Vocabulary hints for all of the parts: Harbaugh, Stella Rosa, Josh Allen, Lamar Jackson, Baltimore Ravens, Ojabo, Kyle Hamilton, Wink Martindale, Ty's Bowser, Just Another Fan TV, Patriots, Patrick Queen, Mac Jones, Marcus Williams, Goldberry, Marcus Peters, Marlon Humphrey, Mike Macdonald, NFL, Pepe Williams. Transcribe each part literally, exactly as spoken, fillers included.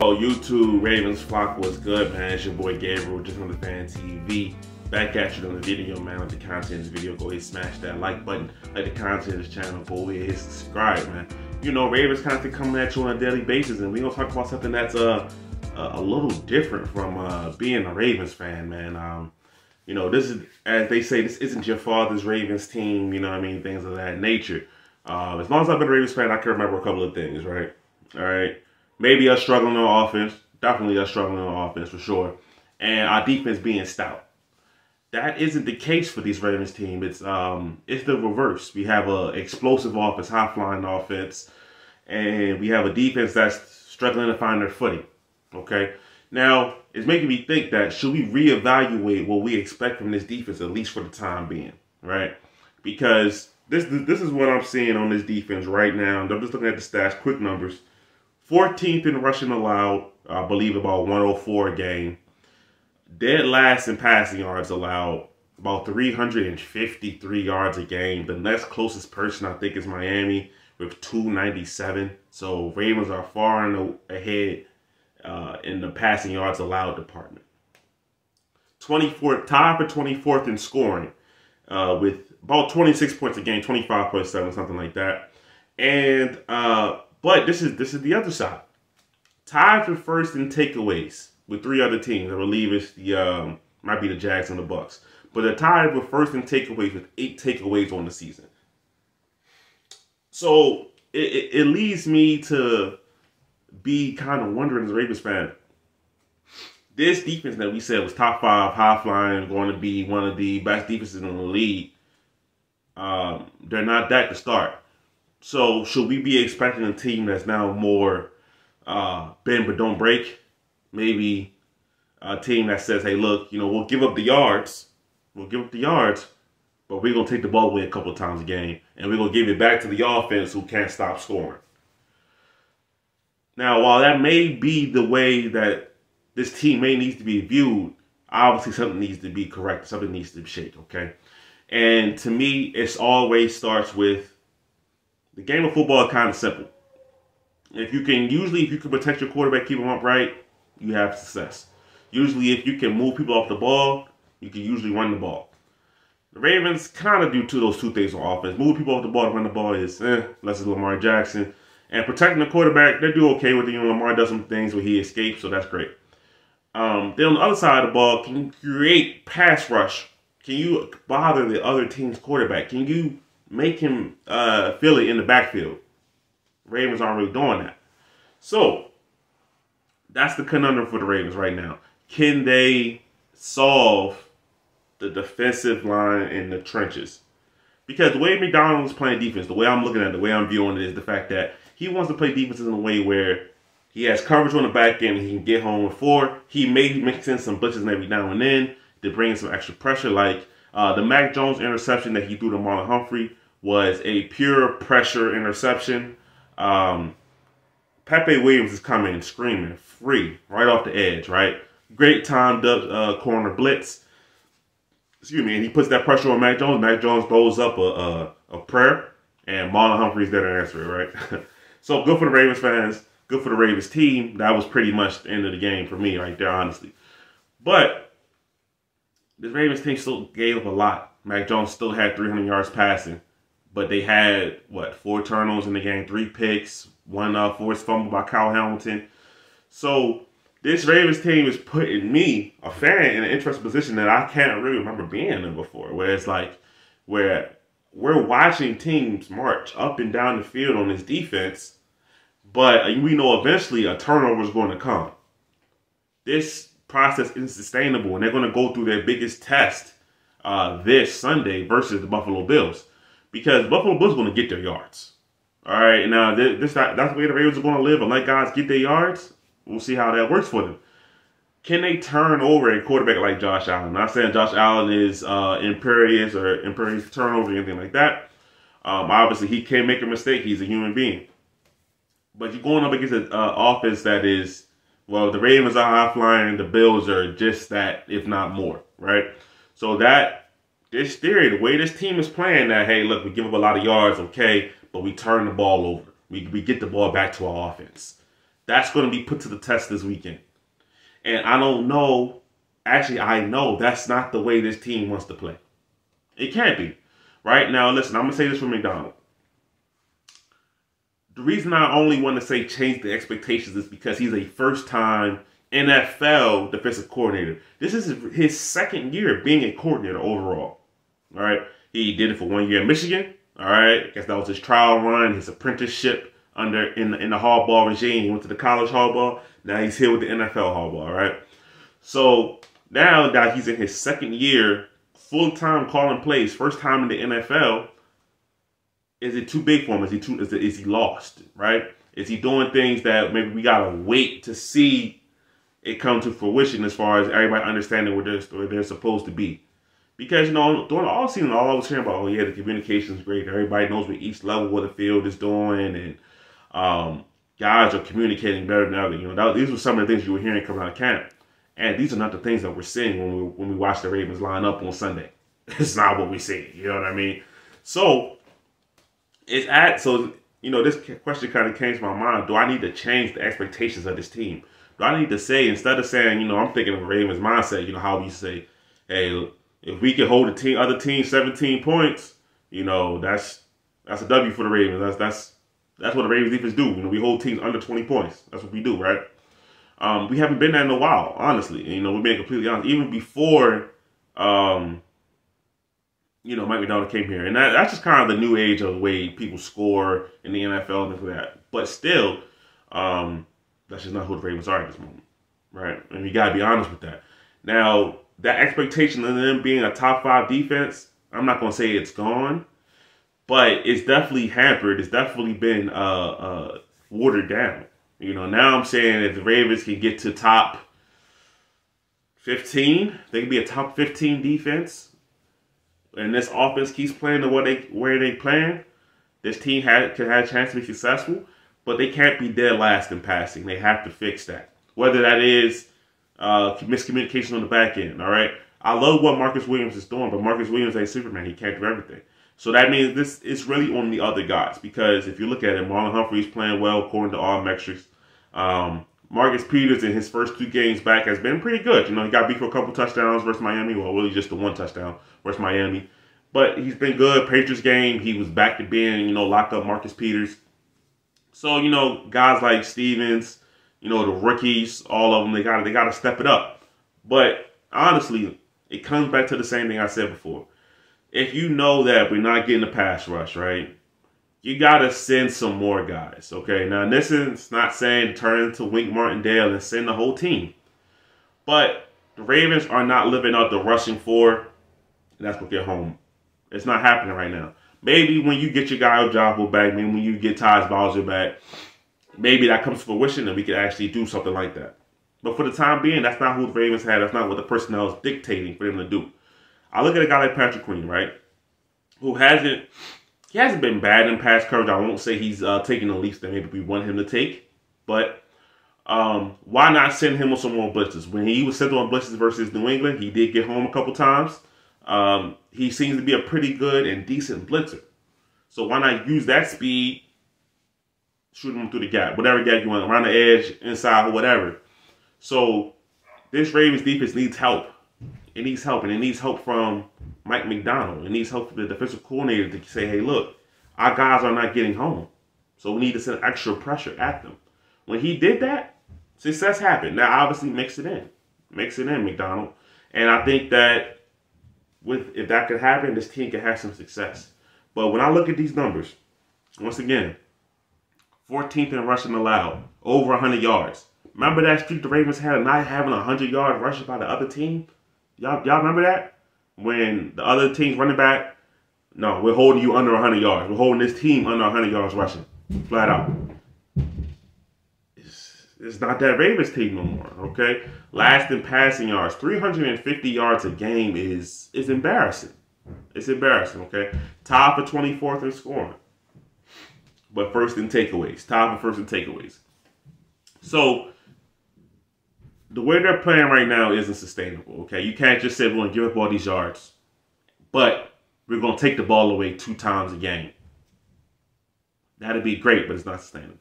Oh, YouTube, Ravens flock, was good, man? It's your boy Gabriel, just on the Fan T V. Back at you on the video, man. If the content is video, go ahead and smash that like button. Like the content of this channel, go ahead and subscribe, man. You know, Ravens content coming at you on a daily basis, and we're gonna talk about something that's uh, a little different from uh, being a Ravens fan, man. Um, you know, this is, as they say, this isn't your father's Ravens team, you know what I mean? Things of that nature. Uh, as long as I've been a Ravens fan, I can remember a couple of things, right? All right. Maybe us struggling on offense. Definitely us struggling on offense for sure. And our defense being stout. That isn't the case for this Ravens team. It's um, it's the reverse. We have a explosive offense, high-flying offense. And we have a defense that's struggling to find their footing. Okay? Now, it's making me think that should we reevaluate what we expect from this defense, at least for the time being, right? Because this, this is what I'm seeing on this defense right now. I'm just looking at the stats, quick numbers. fourteenth in rushing allowed, I believe about one oh four a game. Dead last in passing yards allowed, about three hundred fifty-three yards a game. The next closest person, I think, is Miami with two ninety-seven. So Ravens are far and ahead uh, in the passing yards allowed department. twenty-fourth, tied for twenty-fourth in scoring uh, with about twenty-six points a game, twenty-five point seven, something like that. And uh, but this is this is the other side. Tied for first in takeaways with three other teams. I believe it's the um, might be the Jags and the Bucks, but they're tied for first in takeaways with eight takeaways on the season. So it, it, it leads me to be kind of wondering as a Ravens fan. This defense that we said was top five, high flying, going to be one of the best defenses in the league. Um, they're not that to start. So should we be expecting a team that's now more uh, bend but don't break? Maybe a team that says, hey, look, you know, we'll give up the yards. We'll give up the yards, but we're going to take the ball away a couple of times a game, and we're going to give it back to the offense who can't stop scoring. Now, while that may be the way that this team may needs to be viewed, obviously something needs to be corrected. Something needs to be shaped, okay? And to me, it's always starts with the game of football is kind of simple. If you can, usually if you can protect your quarterback, keep him upright, you have success. Usually if you can move people off the ball, you can usually run the ball. The Ravens kind of do two, those two things on offense. Move people off the ball and run the ball is, eh, unless it's Lamar Jackson. And protecting the quarterback, they do okay with it. You know, Lamar does some things where he escapes, so that's great. Um, then on the other side of the ball, can you create pass rush? Can you bother the other team's quarterback? Can you make him uh, feel it in the backfield? Ravens aren't really doing that. So that's the conundrum for the Ravens right now. Can they solve the defensive line in the trenches? Because the way Macdonald is playing defense, the way I'm looking at it, the way I'm viewing it is the fact that he wants to play defenses in a way where he has coverage on the back end and he can get home with four. He may mix in some blitzes every now and then to bring in some extra pressure. Like uh, the Mac Jones interception that he threw to Marlon Humphrey was a pure pressure interception. Um... Pepe Williams is coming and screaming free right off the edge, right? Great timed up uh, corner blitz. Excuse me, and he puts that pressure on Mac Jones. Mac Jones throws up a, a, a prayer, and Marlon Humphrey's there to answer it, right? So good for the Ravens fans, good for the Ravens team. That was pretty much the end of the game for me right there, honestly. But this Ravens team still gave up a lot. Mac Jones still had three hundred yards passing, but they had, what, four turnovers in the game, three picks, One uh, forced fumble by Kyle Hamilton. So this Ravens team is putting me, a fan, in an interesting position that I can't really remember being in before. Where it's like, where we're watching teams march up and down the field on this defense, but we know eventually a turnover is going to come. This process isn't sustainable, and they're going to go through their biggest test uh, this Sunday versus the Buffalo Bills. Because Buffalo Bills are going to get their yards. All right, now this, that's the way the Ravens are going to live. And let guys get their yards. We'll see how that works for them. Can they turn over a quarterback like Josh Allen? I'm not saying Josh Allen is uh, imperious or imperious to turnovers or anything like that. Um, obviously, he can't make a mistake. He's a human being. But you're going up against an uh, offense that is, well, the Ravens are high-flying. The Bills are just that, if not more, right? So that, this theory, the way this team is playing that, hey, look, we give up a lot of yards, okay, but we turn the ball over. We, we get the ball back to our offense. That's going to be put to the test this weekend. And I don't know. Actually, I know that's not the way this team wants to play. It can't be. Right? Now, listen, I'm going to say this for McDonald. The reason I only want to say change the expectations is because he's a first-time N F L defensive coordinator. This is his second year being a coordinator overall. All right? He did it for one year in Michigan. All right, I guess that was his trial run, his apprenticeship under in the, in the Harbaugh regime. He went to the college Harbaugh. Now he's here with the N F L Harbaugh, all right? So now that he's in his second year, full-time calling plays, first time in the N F L, is it too big for him? Is he, too, is, it, is he lost, right? Is he doing things that maybe we got to wait to see it come to fruition as far as everybody understanding where they're, where they're supposed to be? Because, you know, during the offseason, all I was hearing about, oh, yeah, the communication's great. Everybody knows what each level what the field is doing. And um, guys are communicating better than others. You know, that, these were some of the things you were hearing coming out of camp. And these are not the things that we're seeing when we, when we watch the Ravens line up on Sunday. It's not what we see. You know what I mean? So, it's at, so, you know, this question kind of came to my mind. Do I need to change the expectations of this team? Do I need to say, instead of saying, you know, I'm thinking of a Ravens mindset, you know, how we say, hey, if we can hold the team, other team seventeen points, you know, that's that's a W for the Ravens. That's that's that's what the Ravens defense do. You know, we hold teams under twenty points. That's what we do, right? Um, we haven't been there in a while, honestly. You know, we're being completely honest. Even before, um, you know, Mike Macdonald came here, and that, that's just kind of the new age of the way people score in the N F L and things like that. But still, um, that's just not who the Ravens are at this moment, right? And you gotta be honest with that. Now, that expectation of them being a top five defense, I'm not going to say it's gone, but it's definitely hampered. It's definitely been uh, uh, watered down. You know, now I'm saying if the Ravens can get to top fifteen, they can be a top fifteen defense, and this offense keeps playing the way they where they playing, this team had, can have a chance to be successful, but they can't be dead last in passing. They have to fix that. Whether that is Uh, miscommunication on the back end, all right? I love what Marcus Williams is doing, but Marcus Williams ain't Superman. He can't do everything. So that means this is really on the other guys, because if you look at it, Marlon Humphrey is playing well according to all metrics. Um, Marcus Peters in his first two games back has been pretty good. You know, he got beat for a couple touchdowns versus Miami. Well, really just the one touchdown versus Miami. But he's been good. Patriots game, he was back to being, you know, locked up Marcus Peters. So, you know, guys like Stevens, you know, the rookies, all of them, they got they got to step it up. But honestly, it comes back to the same thing I said before. If you know that we're not getting a pass rush, right, you got to send some more guys, okay? Now, this is not saying turn to Wink Martindale and send the whole team. But the Ravens are not living up to rushing four, and that's what they're home. It's not happening right now. Maybe when you get your guy Ojabo back, maybe when you get Ty's Bowser back, maybe that comes to fruition and we could actually do something like that. But for the time being, that's not who the Ravens had. That's not what the personnel is dictating for them to do. I look at a guy like Patrick Queen, right? Who hasn't, he hasn't been bad in pass coverage. I won't say he's uh, taking the leaps that maybe we want him to take. But um, why not send him on some more blitzes? When he was sent on blitzes versus New England, he did get home a couple times. Um, he seems to be a pretty good and decent blitzer. So why not use that speed? Shoot them through the gap, whatever gap you want, around the edge, inside, or whatever. So this Ravens defense needs help. It needs help, and it needs help from Mike Macdonald. It needs help from the defensive coordinator to say, hey, look, our guys are not getting home, so we need to send extra pressure at them. When he did that, success happened. Now, obviously, mix it in. Mix it in, Macdonald. And I think that with if that could happen, this team could have some success. But when I look at these numbers, once again, fourteenth in rushing allowed, over one hundred yards. Remember that streak the Ravens had of not having one hundred yard rushing by the other team? Y'all y'all remember that? When the other team's running back, no, we're holding you under one hundred yards. We're holding this team under one hundred yards rushing, flat out. It's, it's not that Ravens team no more, okay? Last in passing yards, three hundred fifty yards a game is, is embarrassing. It's embarrassing, okay? Tied for twenty-fourth in scoring. But first in takeaways. Top of first in takeaways. So, the way they're playing right now isn't sustainable, okay? You can't just say we're going to give up all these yards, but we're going to take the ball away two times a game. That'd be great, but it's not sustainable.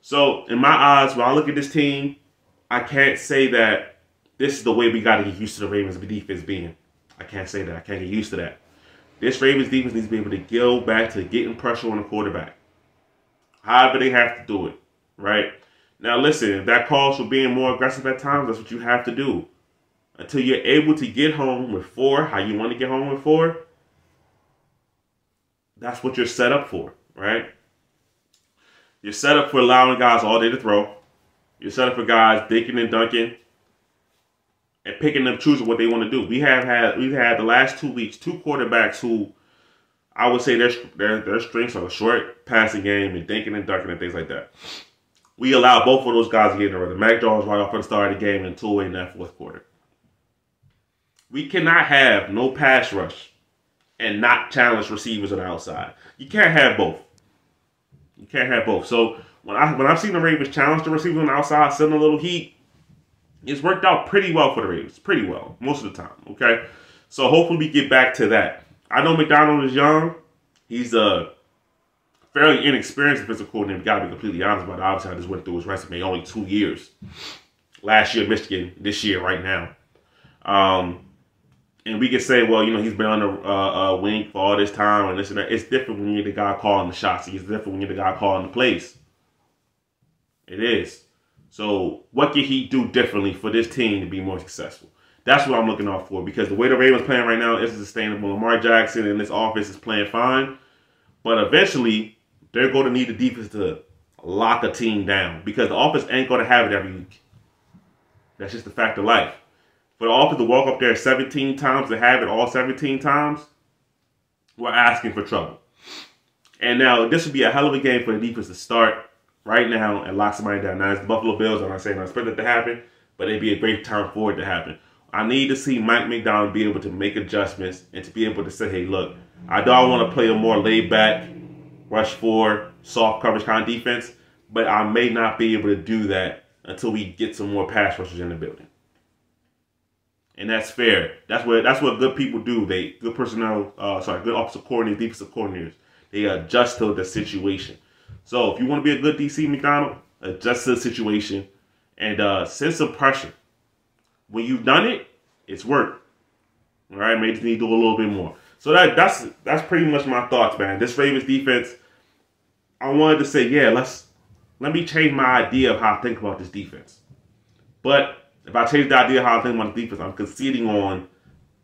So in my eyes, when I look at this team, I can't say that this is the way we got to get used to the Ravens defense being. I can't say that. I can't get used to that. This Ravens defense needs to be able to go back to getting pressure on the quarterback. However they have to do it, right? Now listen, if that calls for being more aggressive at times, that's what you have to do. Until you're able to get home with four, how you want to get home with four, that's what you're set up for, right? You're set up for allowing guys all day to throw. You're set up for guys dinking and dunking and picking and choosing what they want to do. We have had we've had the last two weeks two quarterbacks who I would say their their their strengths are a short passing game and dinking and dunking and things like that. We allow both of those guys to get in the run. Mac Jones right off at the start of the game and two in that fourth quarter. We cannot have no pass rush and not challenge receivers on the outside. You can't have both. You can't have both. So when I when I've seen the Ravens challenge the receivers on the outside, send a little heat, it's worked out pretty well for the Ravens. Pretty well. Most of the time. Okay. So hopefully we get back to that. I know Macdonald is young. He's a fairly inexperienced defensive coordinator. We've got to be completely honest about it. Obviously, I just went through his resume. Only two years. Last year, Michigan. This year, right now. Um, and we can say, well, you know, he's been on the uh, uh, wing for all this time and this and that. It's different when you're the guy calling the shots. It's different when you're the guy calling the plays. It is. So what can he do differently for this team to be more successful? That's what I'm looking out for, because the way the Ravens playing right now isn't sustainable. Lamar Jackson and this offense is playing fine, but eventually they're going to need the defense to lock a team down, because the offense ain't going to have it every week. That's just the fact of life. For the offense to walk up there seventeen times and have it all seventeen times, we're asking for trouble. And now this would be a hell of a game for the defense to start right now and lock somebody down. Now, it's the Buffalo Bills. I'm not saying I expect it to happen, but it'd be a great time for it to happen. I need to see Mike Macdonald be able to make adjustments and to be able to say, hey, look, I don't want to play a more laid-back, rush for, soft coverage kind of defense, but I may not be able to do that until we get some more pass rushers in the building. And that's fair. That's what that's what good people do. They good personnel, uh, sorry, good offensive coordinators, defensive coordinators. They adjust to the situation. So if you want to be a good D C, Macdonald, adjust to the situation and uh, send some pressure. When you've done it, it's worked. All right, maybe you need to do a little bit more. So that that's that's pretty much my thoughts, man. This Ravens defense, I wanted to say, yeah, let's let me change my idea of how I think about this defense. But if I change the idea of how I think about the defense, I'm conceding on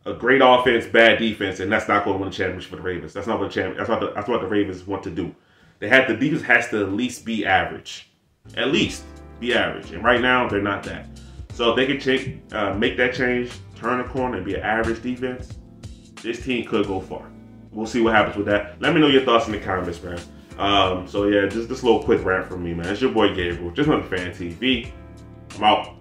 a great offense, bad defense, and that's not going to win a championship for the Ravens. That's not what the that's what the, that's what the Ravens want to do. They have the defense has to at least be average, at least be average. And right now they're not that. So if they can check, uh, make that change, turn the corner, and be an average defense, this team could go far. We'll see what happens with that. Let me know your thoughts in the comments, man. Um, so yeah, just this little quick rant from me, man. It's your boy Gabriel, just another Fan T V. I'm out.